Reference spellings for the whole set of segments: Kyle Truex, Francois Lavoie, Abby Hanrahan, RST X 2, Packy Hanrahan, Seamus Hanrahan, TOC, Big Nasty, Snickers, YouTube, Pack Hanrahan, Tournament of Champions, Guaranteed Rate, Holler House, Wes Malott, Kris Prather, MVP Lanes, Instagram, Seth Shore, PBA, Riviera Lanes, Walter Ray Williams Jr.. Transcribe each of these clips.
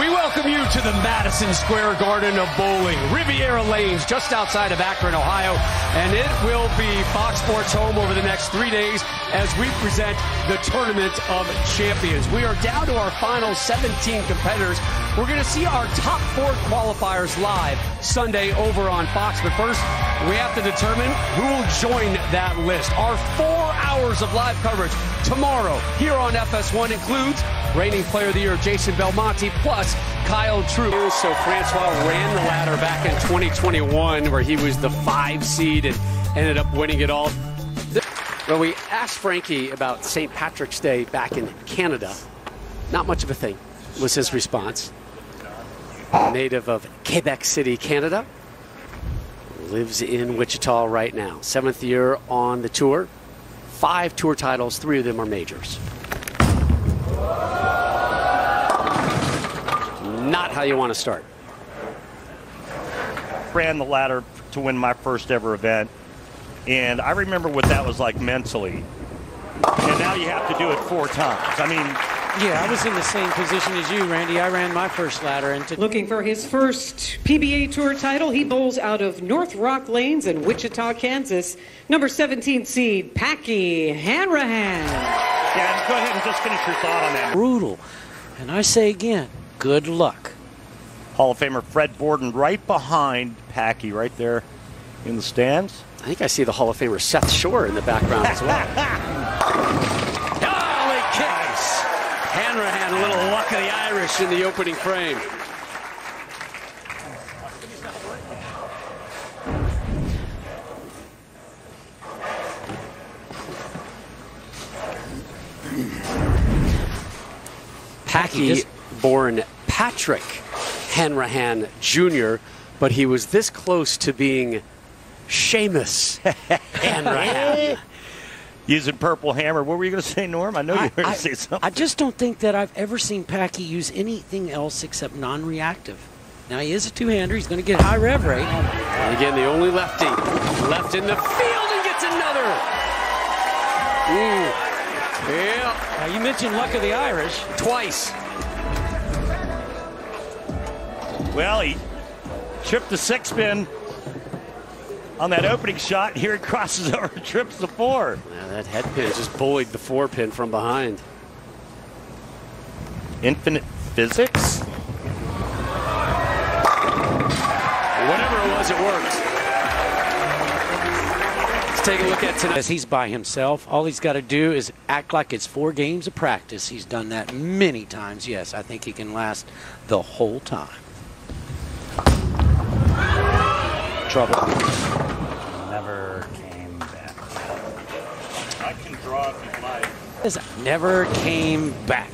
We welcome you to the Madison Square Garden of bowling, Riviera Lanes, just outside of Akron, Ohio, and it will be Fox Sports home over the next 3 days as we present the Tournament of Champions. We are down to our final 17 competitors. We're going to see our top four qualifiers live Sunday over on Fox, but first we have to determine who will join that list. Our 4 hours of live coverage tomorrow here on FS1 includes reigning player of the year Jason Belmonte, plus Kyle Truex. So Francois ran the ladder back in 2021 where he was the 5 seed and ended up winning it all. Well, we asked Frankie about St. Patrick's Day back in Canada. Not much of a thing was his response. Native of Quebec City, Canada. Lives in Wichita right now. 7th year on the tour. 5 tour titles, 3 of them are majors. Not how you want to start. Ran the ladder to win my first ever event, and I remember what that was like mentally. And now you have to do it 4 times. I mean, yeah, I was in the same position as you, Randy. I ran my first ladder into looking for his first PBA Tour title. He bowls out of North Rock Lanes in Wichita, Kansas. Number 17 seed Pack Hanrahan. Yeah, go ahead and just finish your thought on that. Brutal, and I say again, good luck. Hall of Famer Fred Borden right behind Packy, right there in the stands. I think I see the Hall of Famer Seth Shore in the background as well. Holy kicks! Hanrahan, a little luck of the Irish in the opening frame. Packy. Born Patrick Hanrahan Jr., but he was this close to being Seamus Hanrahan. Using purple hammer. What were you going to say, Norm? I know you were going to say something. I just don't think that I've ever seen Packy use anything else except non-reactive. Now, he is a two-hander. He's going to get high rev rate. And again, the only lefty left in the field and gets another. Ooh. Yeah. Now, you mentioned luck of the Irish. Twice. Well, he tripped the 6-pin on that opening shot. Here it crosses over and trips the 4. Wow, that head pin just bullied the 4-pin from behind. Infinite physics? Whatever it was, it worked. Let's take a look at tonight. As he's by himself, all he's got to do is act like it's 4 games of practice. He's done that many times. Yes, I think he can last the whole time. Trouble. Never came back. I can draw if you'd like. Never came back.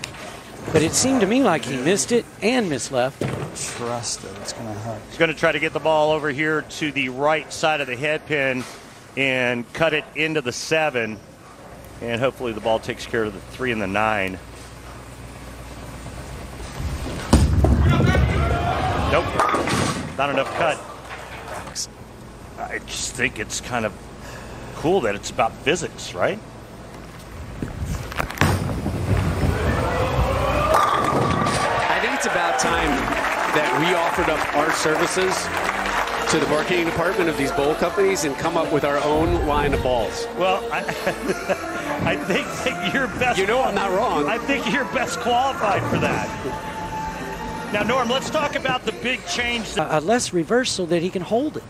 But it seemed to me like he missed it and misleft. Trust it. It's going to hurt. He's going to try to get the ball over here to the right side of the head pin and cut it into the 7. And hopefully the ball takes care of the 3 and the 9. Nope. Not enough cut. I just think it's kind of cool that it's about physics, right? I think it's about time that we offered up our services to the marketing department of these bowl companies and come up with our own line of balls. Well, I think that you're best. You know I'm not wrong. I think you're best qualified for that. Now, Norm, let's talk about the big change. A less reverse so that he can hold it.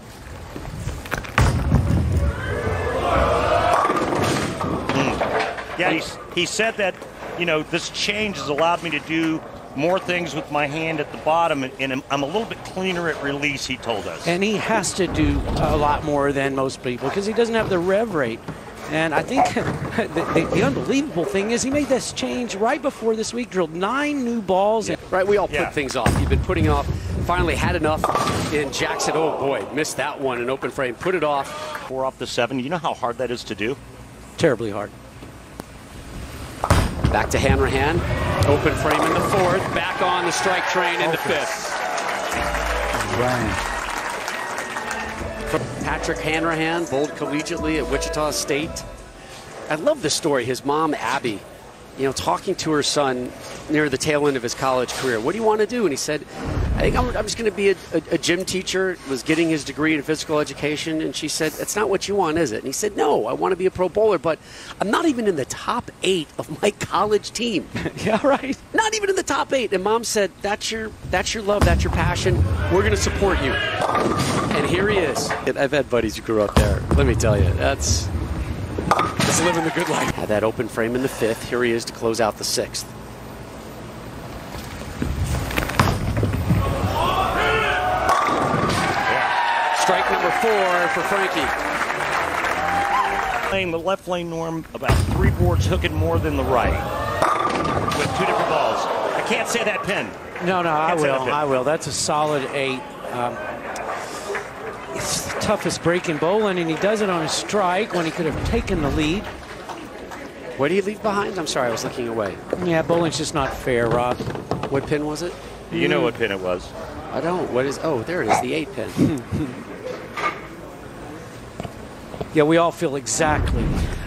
Yeah, he said that, you know, this change has allowed me to do more things with my hand at the bottom, and I'm a little bit cleaner at release, he told us. And he has to do a lot more than most people because he doesn't have the rev rate. And I think the unbelievable thing is he made this change right before this week, drilled 9 new balls. Yeah. Right, we all put things off. You've been putting off, finally had enough in Jackson. Oh, boy, missed that one in open frame, put it off. 4 off the 7. You know how hard that is to do? Terribly hard. Back to Hanrahan, open frame in the 4th, back on the strike train in the 5th. Right. From Patrick Hanrahan, bowled collegiately at Wichita State. I love this story. His mom, Abby, you know, talking to her son near the tail end of his college career. What do you want to do? And he said, I think I'm just going to be a gym teacher, was getting his degree in physical education. And she said, that's not what you want, is it? And he said, no, I want to be a pro bowler, but I'm not even in the top 8 of my college team. Yeah, right. Not even in the top 8. And Mom said, that's your love, that's your passion. We're going to support you. And here he is. I've had buddies who grew up there. Let me tell you, that's... Just living the good life. Had that open frame in the 5th. Here he is to close out the 6th. Yeah. Strike number 4 for Frankie. Playing the left lane norm about 3 boards hooking more than the right with 2 different balls. I can't say that pin. No, I will. That's a solid 8. It's the toughest break in bowling, and he does it on a strike when he could have taken the lead. What do you leave behind? I'm sorry, I was looking away. Yeah, bowling's just not fair, Rob. What pin was it? You know what pin it was. I don't. What is... Oh, there it is, the 8 pin. Yeah, we all feel exactly like that.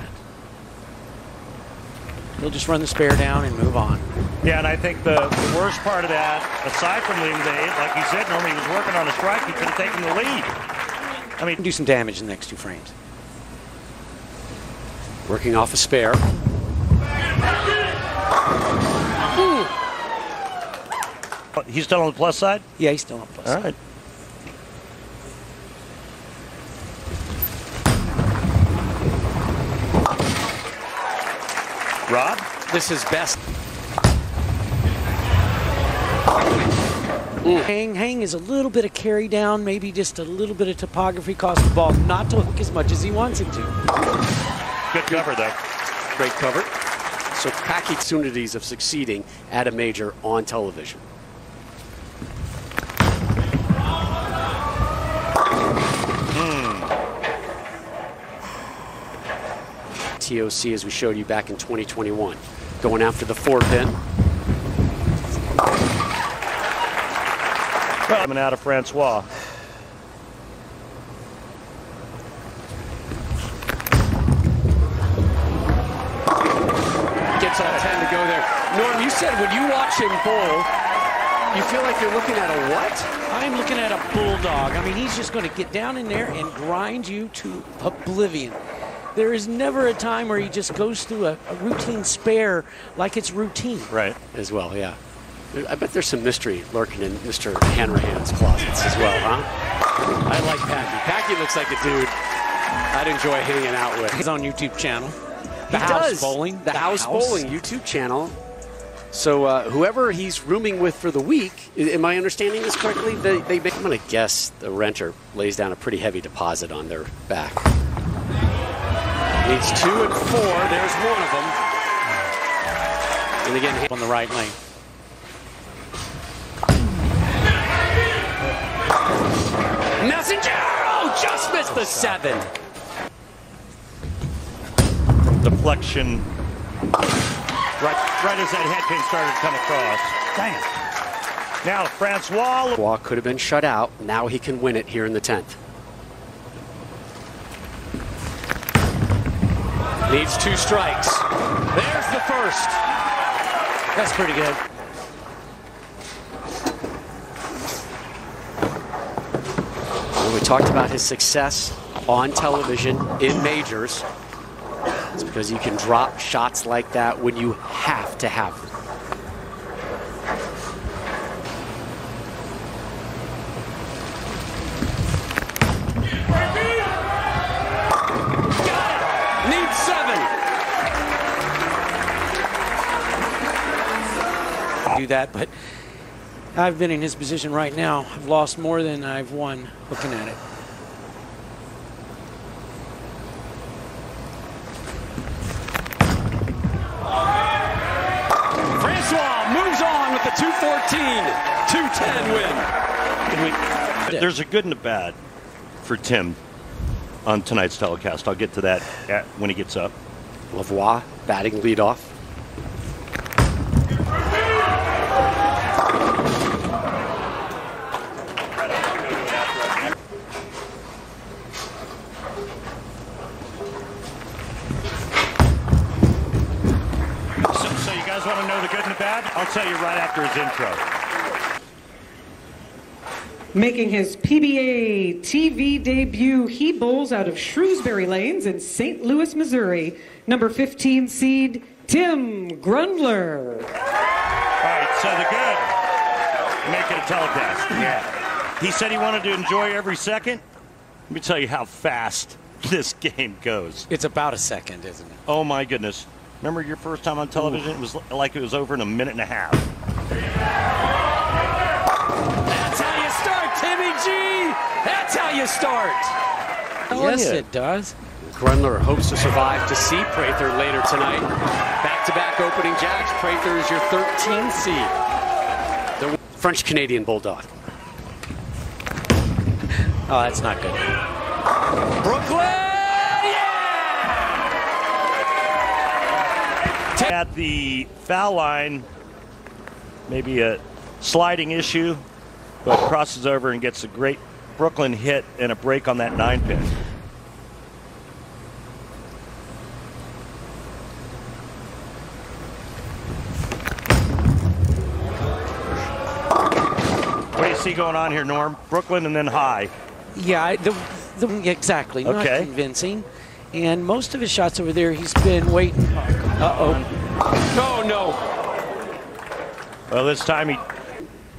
He'll just run the spare down and move on. Yeah, and I think the worst part of that, aside from leaving the 8, like you said, normally he was working on a strike, he could have taken the lead. I mean, do some damage in the next 2 frames. Working off a spare. He's still on the plus side? Yeah, he's still on the plus side. All right. Rob, this is best. Hang is a little bit of carry down, maybe just a little bit of topography cost the ball not to hook as much as he wants it to. Good cover, though. Great cover. So, packed opportunities of succeeding at a major on television. TOC, as we showed you back in 2021. Going after the 4 pin. Coming out of Francois. Gets all 10 to go there. Norm, you said when you watch him bowl, you feel like you're looking at a what? I'm looking at a bulldog. I mean, he's just going to get down in there and grind you to oblivion. There is never a time where he just goes through a routine spare like it's routine. Right. As well, yeah. I bet there's some mystery lurking in Mr. Hanrahan's closets as well, huh? I like Packy. Packy looks like a dude I'd enjoy hanging out with. He's on YouTube channel. The House Bowling. The House Bowling YouTube channel. So whoever he's rooming with for the week, am I understanding this correctly? I'm going to guess the renter lays down a pretty heavy deposit on their back. Needs 2 and 4. There's one of them. And again, hit on the right lane. Messenger! Oh, just missed the 7. Deflection. Right as that head pin started to come across. Damn. Now Francois. Francois could have been shut out. Now he can win it here in the 10th. Needs 2 strikes. There's the 1st. That's pretty good. Well, we talked about his success on television in majors. It's because you can drop shots like that when you have to have them. That, but I've been in his position right now. I've lost more than I've won looking at it. Francois moves on with the 214-210 win. There's a good and a bad for Tim on tonight's telecast. I'll get to that when he gets up. Lavoie batting leadoff. tell you right after his intro. Making his PBA TV debut, he bowls out of Shrewsbury Lanes in St. Louis, Missouri. Number 15 seed, Tim Gruendler. All right, so the good, making a telecast. Yeah. He said he wanted to enjoy every second. Let me tell you how fast this game goes. It's about a second, isn't it? Oh, my goodness. Remember your first time on television? Ooh. It was like it was over in a minute and a half. That's how you start, Timmy G. That's how you start. Yes, it does. Gruendler hopes to survive to see Prather later tonight. Back-to-back opening jacks. Prather is your 13th seed. The French-Canadian Bulldog. Oh, that's not good. Brooklyn! At the foul line, maybe a sliding issue, but crosses over and gets a great Brooklyn hit and a break on that 9-pin. What do you see going on here, Norm? Brooklyn and then high. Yeah, exactly. Okay. Not convincing. And most of his shots over there, he's been waiting. Oh, no. Well, this time he,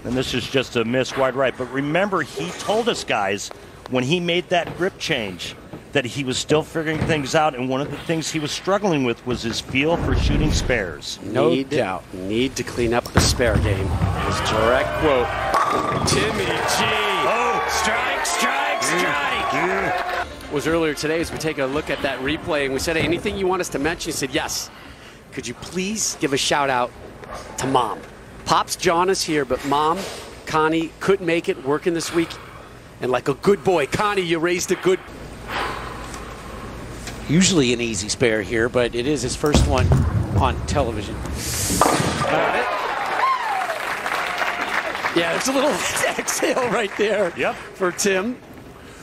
and this is just a miss wide right, but remember he told us, guys, when he made that grip change that he was still figuring things out, and one of the things he was struggling with was his feel for shooting spares. No doubt. Need to clean up the spare game. His direct quote. Timmy G. Oh, strike, strike, strike. Was earlier today as we take a look at that replay, and we said, hey, anything you want us to mention? He said, yes. Could you please give a shout out to Mom? Pops John is here, but Mom, Connie, couldn't make it, working this week. And like a good boy, Connie, you raised a good. Usually an easy spare here, but it is his first one on television. Yeah, there's a little exhale right there. Yep. For Tim.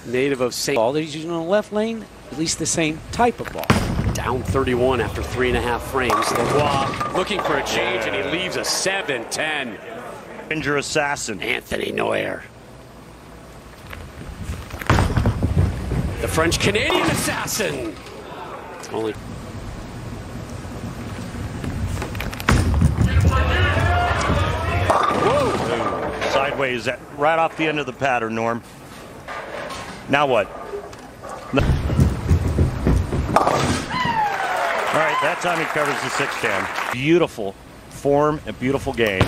Native of St. Paul that he's using on the left lane, at least the same type of ball. Down 31 after 3.5 frames. Lavoie looking for a change, and he leaves a 7-10. Injure assassin. Anthony Noir. The French-Canadian assassin. Only. Whoa. Sideways, right off the end of the pattern, Norm. Now what? No. All right, that time he covers the 6-10. Beautiful form and beautiful game.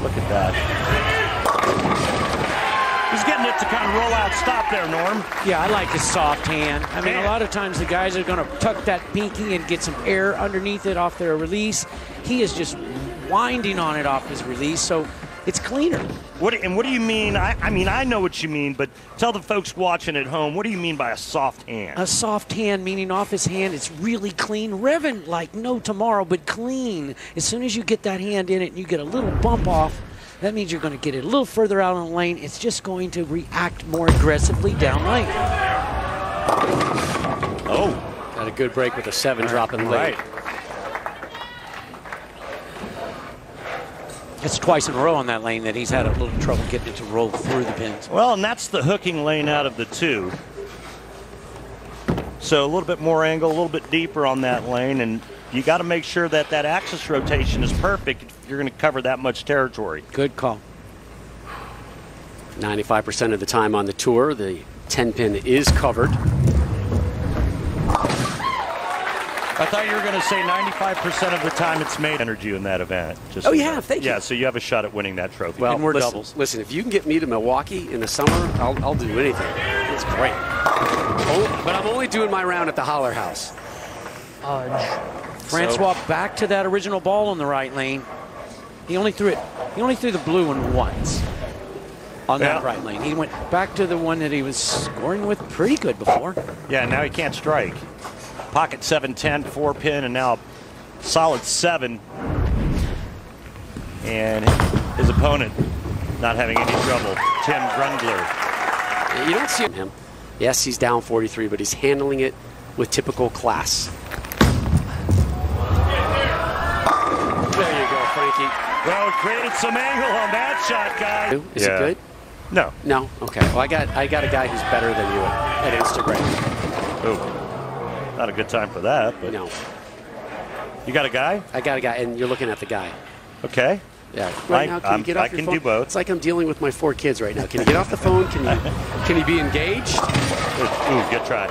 Look at that. He's getting it to kind of roll out stop there, Norm. Yeah, I like his soft hand. I mean, a lot of times the guys are going to tuck that pinky and get some air underneath it off their release. He is just winding on it off his release, so it's cleaner. What do you mean? I mean, I know what you mean, but tell the folks watching at home, what do you mean by a soft hand? A soft hand, meaning off his hand, it's really clean. Revving like no tomorrow, but clean. As soon as you get that hand in it and you get a little bump off, that means you're going to get it a little further out on the lane. It's just going to react more aggressively down lane. Oh, got a good break with a 7 drop in lane. It's twice in a row on that lane that he's had a little trouble getting it to roll through the pins. Well, and that's the hooking lane out of the 2. So a little bit more angle, a little bit deeper on that lane, and you got to make sure that that axis rotation is perfect if you're going to cover that much territory. Good call. 95% of the time on the tour, the 10-pin is covered. I thought you were going to say 95% of the time it's made energy in that event. Just thank you. Yeah, so you have a shot at winning that trophy. Well, and we're doubles. Listen, if you can get me to Milwaukee in the summer, I'll do anything. It's great. Oh, but I'm only doing my round at the Holler House. Francois back to that original ball on the right lane. He only threw it. He only threw the blue one once on that right lane. He went back to the one that he was scoring with pretty good before. Yeah, now he can't strike. Pocket 7-10, 4-pin, and now a solid 7. And his opponent not having any trouble, Tim Gruendler. You don't see him. Yes, he's down 43, but he's handling it with typical class. There you go, Frank. Mickey. Well, created some angle on that shot, guys. Is it good? No. No? Okay. Well, I got a guy who's better than you at Instagram. Ooh. Not a good time for that. But no. You got a guy? I got a guy, and you're looking at the guy. Okay. Yeah. Right now, can you get off your phone? I can do both. It's like I'm dealing with my four kids right now. Can you get off the phone? Can you be engaged? Ooh, good try.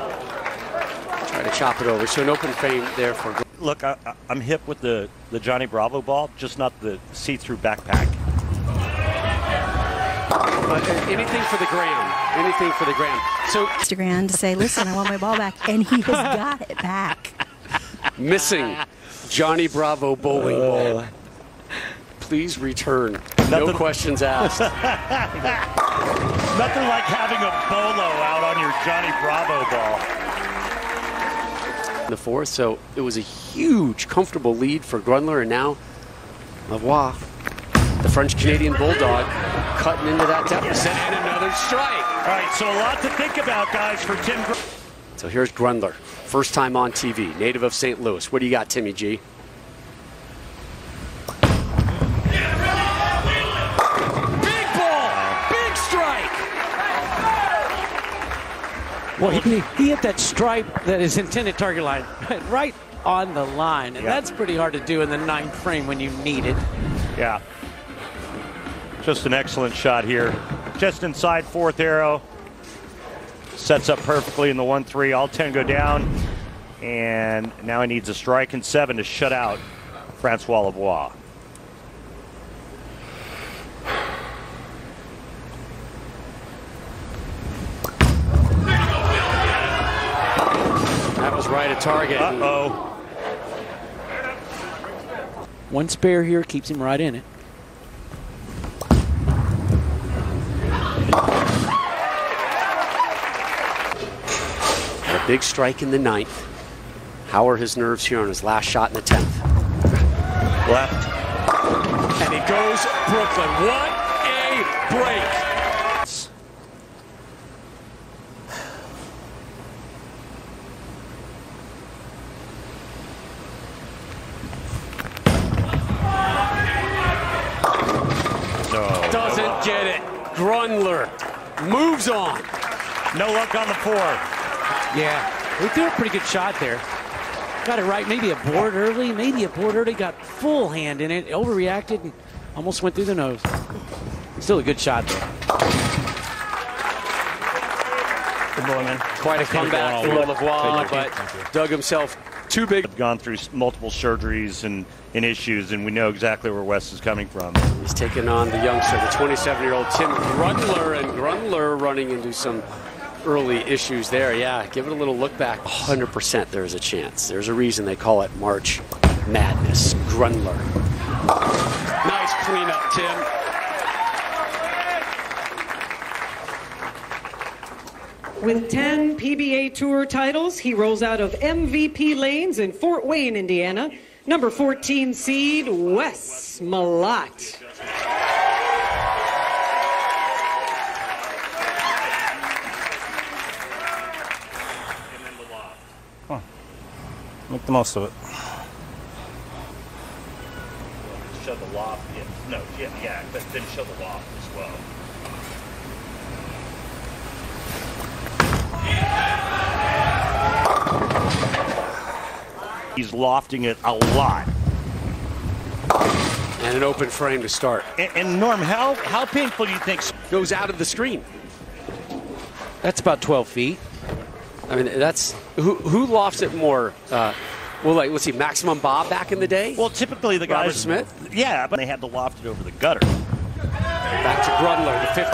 Try to chop it over. So an open frame there for... Look, I'm hip with the Johnny Bravo ball, just not the see-through backpack. Anything for the gram. Anything for the gram. So Instagram to say, listen, I want my ball back, and he has got it back. Missing Johnny Bravo bowling ball. Please return. No questions asked. Nothing like having a bolo out on your Johnny Bravo ball. In the fourth, so it was a huge, comfortable lead for Gruendler, and now Lavoie, the French-Canadian bulldog, cutting into that deficit and another strike. All right, so a lot to think about, guys, for Tim. So here's Gruendler, first time on TV, native of St. Louis. What do you got, Timmy G? Well, he hit that stripe that is intended target line right on the line, and that's pretty hard to do in the ninth frame when you need it. Yeah. Just an excellent shot here. Just inside fourth arrow. Sets up perfectly in the 1-3. All 10 go down, and now he needs a strike and 7 to shut out Francois Lavoie. Right at target. Uh-oh. One spare here keeps him right in it. A big strike in the ninth. Hauer his nerves here on his last shot in the 10th. Left. And he goes Brooklyn. What a break. Doesn't get it. Gruendler moves on. No luck on the four. Yeah, we threw a pretty good shot there. Got it right. Maybe a board early. Got full hand in it. Overreacted and almost went through the nose. Still a good shot though. Good morning. Quite a comeback for Lavoie, but dug himself too big. I've gone through multiple surgeries and issues, and we know exactly where Wes is coming from. He's taking on the youngster, the 27-year-old Tim Gruendler, and Gruendler running into some early issues there. Yeah, give it a little look back. 100% there's a chance. There's a reason they call it March Madness. Gruendler. Nice cleanup, Tim. With 10 PBA Tour titles, he rolls out of MVP Lanes in Fort Wayne, Indiana. Number 14 seed, Wes Malott. Come on. Make the most of it. Shove the loft in. No, yeah, but then shove the loft as well. He's lofting it a lot. And an open frame to start. And Norm, how painful do you think goes out of the screen? That's about 12 feet. I mean, that's who lofts it more? Well, like, let's see, Maximum Bob back in the day? Well, typically the guys... Robert Smith? Yeah, but they had to loft it over the gutter. Back to Gruendler, the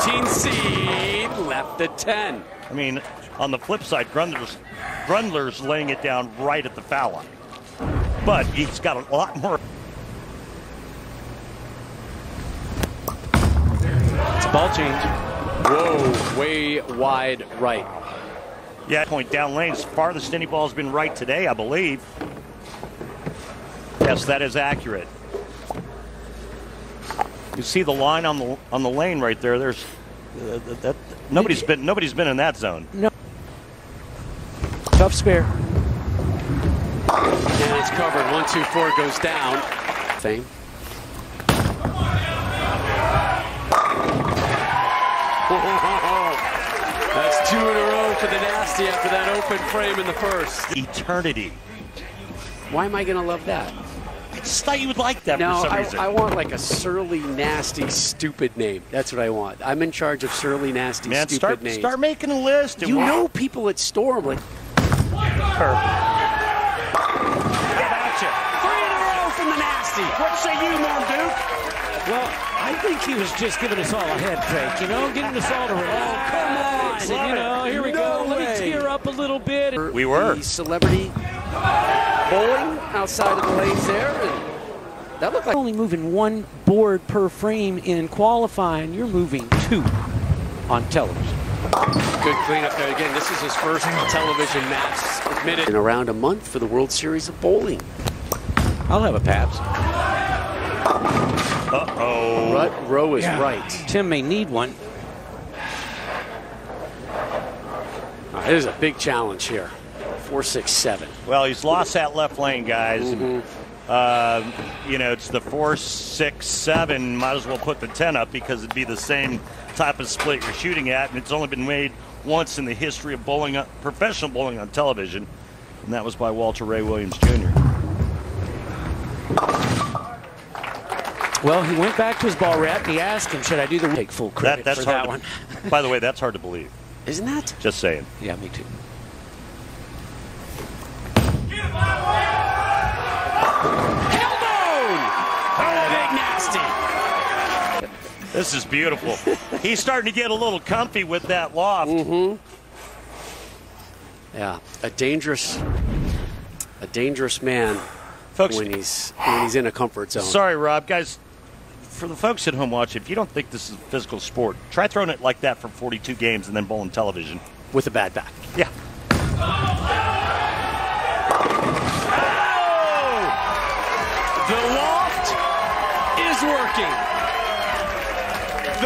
15 seed, left the 10. I mean, on the flip side, Grundler's laying it down right at the foul line. But he's got a lot more. It's a ball change. Whoa, way wide right. Yeah, point down lanes. Farthest any ball's been right today, I believe. Yes, that is accurate. You see the line on the lane right there. There's nobody's been in that zone. No. Tough spare. And it's covered. 1-2-4 goes down. Fame. to the Nasty after that open frame in the first. Eternity. Why am I going to love that? I just thought you would like that for some reason. I want like a surly, nasty, stupid name. That's what I want. I'm in charge of surly, nasty, stupid names. Start making a list. You know people at Storm like... Gotcha. 3 in a row from the Nasty. What say you, Norm Duke? Well, I think he was just giving us all a head fake, you know, getting us all to relax. Oh, come on. And, you know, here we go. Let me tear up a little bit. We were. The celebrity bowling outside of the lanes there. And that looked like only moving one board per frame in qualifying. You're moving 2 on television. Good cleanup there. Again, this is his first television match. Admitted. In around a month for the World Series of Bowling. I'll have a Pabst. Uh-oh. Rut Row is right. Tim may need one. Right, there's a big challenge here. 4-6-7. Well, he's lost that left lane, guys. Mm-hmm. You know, it's the 4-6-7. Might as well put the 10 up because it'd be the same type of split you're shooting at, and it's only been made once in the history of bowling, professional bowling on television, and that was by Walter Ray Williams Jr. Well, he went back to his ball rep. He asked him, "Should I do the take full credit for that one?" By the way, that's hard to believe. Isn't that? Just saying. Yeah, me too. This is beautiful. He's starting to get a little comfy with that loft. Mm-hmm. Yeah, a dangerous man, folks, when he's in a comfort zone. Sorry, Rob, guys. For the folks at home watching, if you don't think this is a physical sport, try throwing it like that for 42 games and then bowling television with a bad back. Yeah. Oh!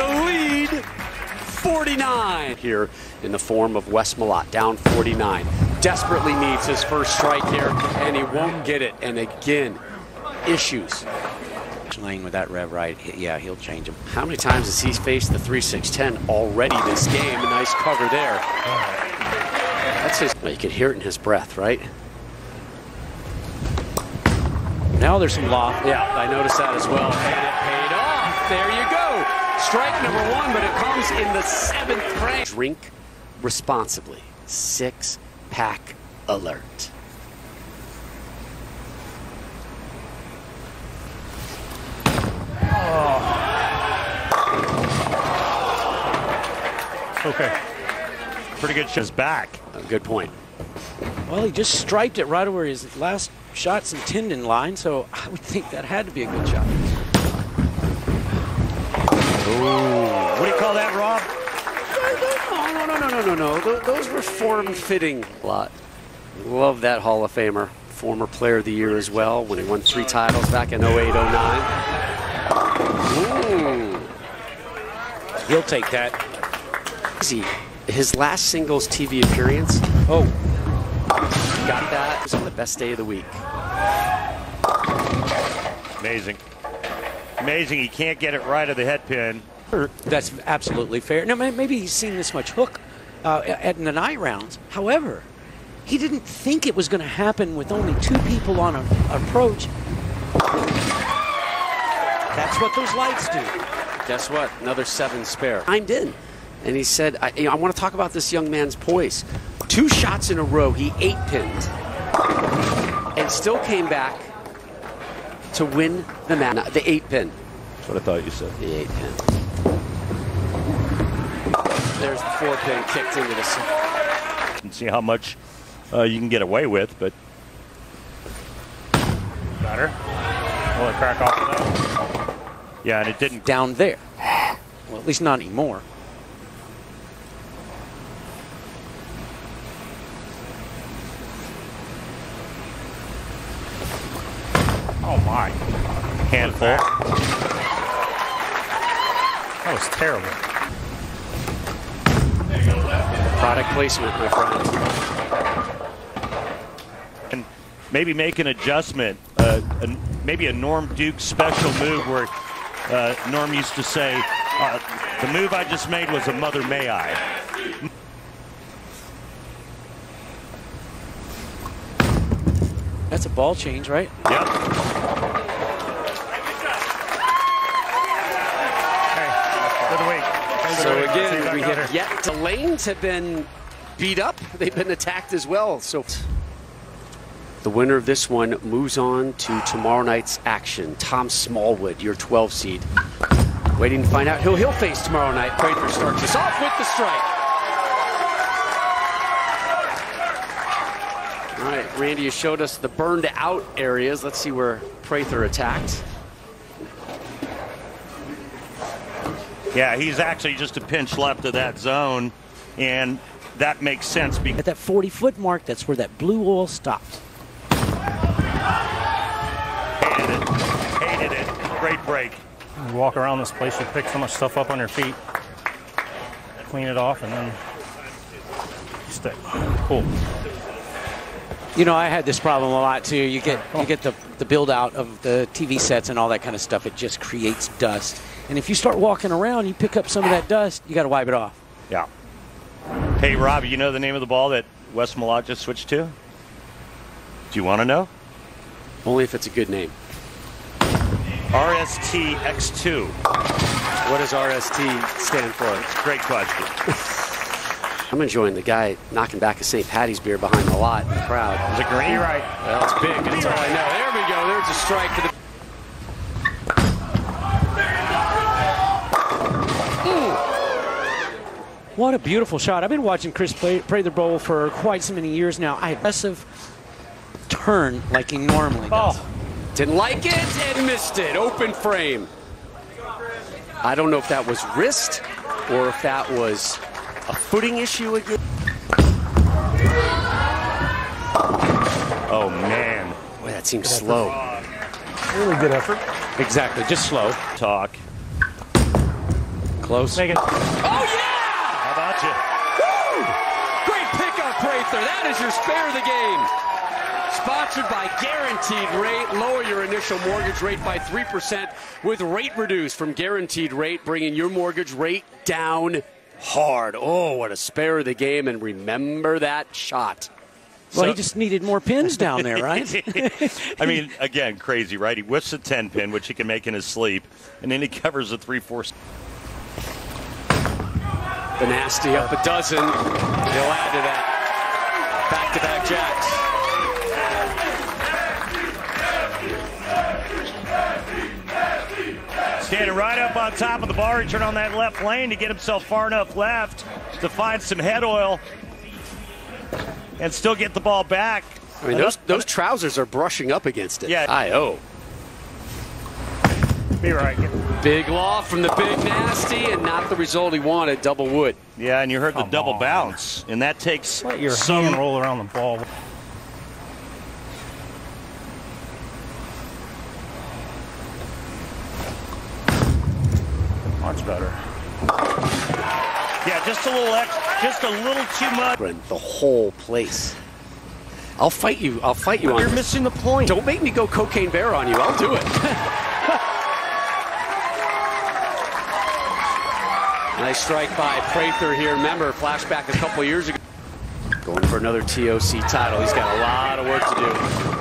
The loft is working. The lead, 49. Here in the form of Wes Malott, down 49. Desperately needs his first strike here, and he won't get it. And again, issues. Lane with that rev right, yeah, he'll change him. How many times has he faced the 3-6-10 already this game? A nice cover there. That's his. You can hear it in his breath, right? Now there's some loft. Yeah, I noticed that as well. And it paid off. There you go. Strike number 1, but it comes in the 7th frame. Drink responsibly. 6-pack alert. Oh. Okay. Pretty good shot. Back. Good point. Well, he just striped it right over his last shot's tendon line, so I would think that had to be a good shot. Ooh. What do you call that, Rob? No. Those were form-fitting. Lot. Love that Hall of Famer. Former Player of the Year as well, when he won 3 titles back in 08-09. Ooh. He'll take that. His last singles TV appearance. Oh. Got that. It was on the best day of the week. Amazing. Amazing, he can't get it right of the head pin. That's absolutely fair. Now, maybe he's seen this much hook at the night rounds. However, he didn't think it was going to happen with only 2 people on an approach. That's what those lights do. Guess what? Another 7 spare. Timed in, and he said, I want to talk about this young man's poise. 2 shots in a row, he 8-pinned, and still came back to win the match. The 8-pin. That's what I thought you said. The 8-pin. There's the 4-pin kicked into the center. And see how much you can get away with, but... Got her. Will it crack off of that? Yeah, and it didn't. Down there. Well, at least not anymore. Oh my. Handful. That was terrible. Product placement, my friend. And maybe make an adjustment. Maybe a Norm Duke special move where Norm used to say, the move I just made was a mother may I. That's a ball change, right? Yep. So again, we have yet the lanes have been beat up. They've been attacked as well. So the winner of this one moves on to tomorrow night's action. Tom Smallwood, your 12 seed. Waiting to find out who he'll face tomorrow night. Prather starts us off with the strike. All right, Randy, you showed us the burned out areas. Let's see where Prather attacked. Yeah, he's actually just a pinch left of that zone, and that makes sense. At that 40-foot mark, that's where that blue oil stopped. Hated it. Great break. You walk around this place, you pick so much stuff up on your feet, clean it off, and then you stay. Cool. You know, I had this problem a lot too. You get the build out of the TV sets and all that kind of stuff. It just creates dust. And if you start walking around, you pick up some of that dust, you got to wipe it off. Yeah. Hey, Rob, you know the name of the ball that Wes Malott just switched to? Do you want to know? Only if it's a good name. RST X 2. What does RST stand for? Great question. I'm enjoying the guy knocking back a St. Paddy's beer behind the lot in the crowd. There's a green. You're right. Well, it's big. That's all I know. There we go. There's a strike for the. Ooh. What a beautiful shot. I've been watching Kris Prather bowl for quite so many years now. I aggressive turn like he normally does. Oh. Didn't like it and missed it. Open frame. I don't know if that was wrist or if that was a footing issue again. Oh, man. Boy, that seems slow. Really good effort. Exactly, just slow. Talk. Close. Make it. Oh, yeah! How about you? Woo! Great pickup, Prather. That is your spare of the game. Sponsored by Guaranteed Rate. Lower your initial mortgage rate by 3% with Rate Reduce from Guaranteed Rate, bringing your mortgage rate down hard. Oh, what a spare of the game, and remember that shot. Well, so, he just needed more pins down there, right? I mean, again, crazy, right? He whiffs a 10-pin, which he can make in his sleep, and then he covers a 3-4. The nasty up a dozen. He'll add to that. Back-to-back jacks. Standing right up on top of the bar, he turned on that left lane to get himself far enough left to find some head oil and still get the ball back. I mean, those trousers are brushing up against it. Yeah. I.O. Be right. Big loft from the Big Nasty, and not the result he wanted. Double wood. Yeah, and you heard the double bounce, and that takes some hand roll around the ball. Much better. Yeah, just a little extra, just a little too much. The whole place. I'll fight you. I'll fight you. You're missing the point. Don't make me go Cocaine Bear on you. I'll do it. Nice strike by Prather here. Remember, flashback a couple years ago. Going for another TOC title. He's got a lot of work to do.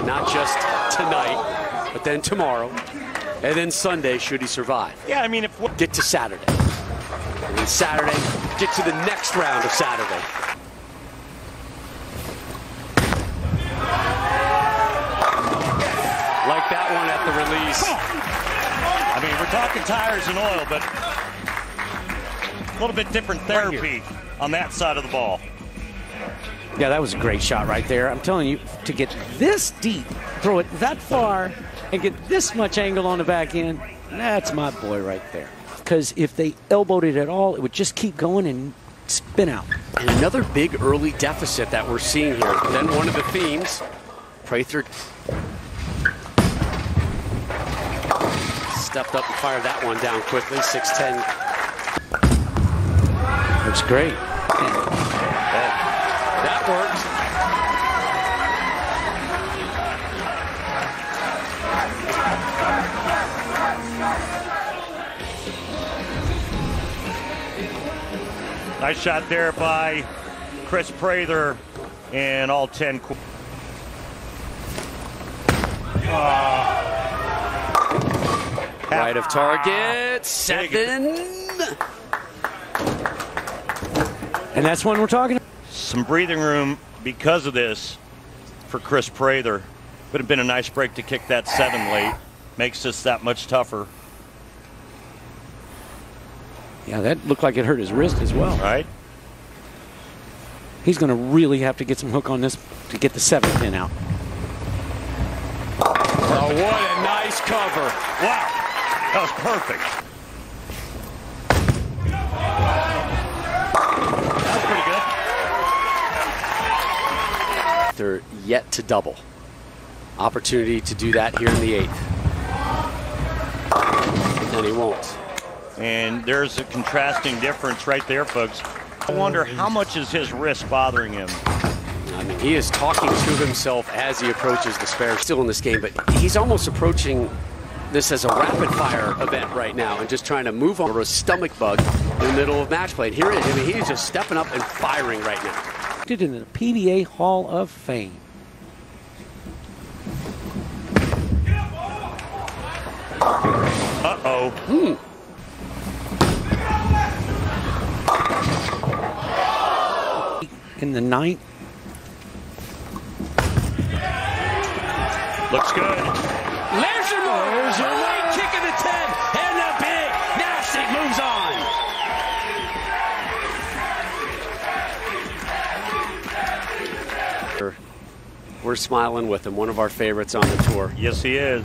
Not just tonight, but then tomorrow. And then Sunday, should he survive? Yeah, I mean, if we get to Saturday. And then Saturday, get to the next round of Saturday. Like that one at the release. I mean, we're talking tires and oil, but a little bit different therapy on that side of the ball. Yeah, that was a great shot right there. I'm telling you, to get this deep, throw it that far, and get this much angle on the back end, that's my boy right there. Because if they elbowed it at all, it would just keep going and spin out. And another big early deficit that we're seeing here. Then one of the themes, Prather stepped up and fired that one down quickly, 6-10. Looks great. That worked. Nice shot there by Kris Prather, and all 10. Right of target, seven. And that's one we're talking about. Some breathing room because of this for Kris Prather. Would have been a nice break to kick that seven late. Makes this that much tougher. Yeah, that looked like it hurt his wrist as well. Right. He's going to really have to get some hook on this to get the 7-pin out. Oh, what a nice cover. Wow, that was perfect. That was pretty good. They're yet to double. Opportunity to do that here in the 8th. And he won't. And there's a contrasting difference right there, folks. I wonder how much is his wrist bothering him. I mean, he is talking to himself as he approaches the spare. Still in this game, but he's almost approaching this as a rapid-fire event right now and just trying to move over a stomach bug in the middle of match play. And here it is. I mean, he is just stepping up and firing right now. Did in the PBA Hall of Fame. Uh-oh. Mm. In the 9th. Looks good. There's a late kick in the 10, and the Big Nasty moves on. We're smiling with him, one of our favorites on the tour. Yes, he is.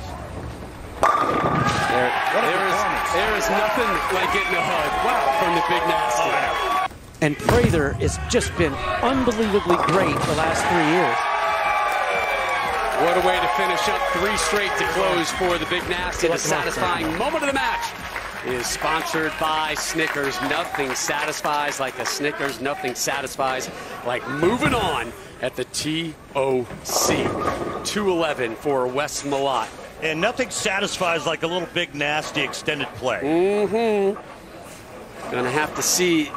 There is nothing like getting a hug from the Big Nasty. Oh, yeah. And Prather has just been unbelievably great the last 3 years. What a way to finish up, 3 straight to close for the Big Nasty. The satisfying moment of the match is sponsored by Snickers. Nothing satisfies like a Snickers. Nothing satisfies like moving on at the TOC. 211 for Wes Malott. And nothing satisfies like a little Big Nasty extended play. Mm-hmm. Gonna have to see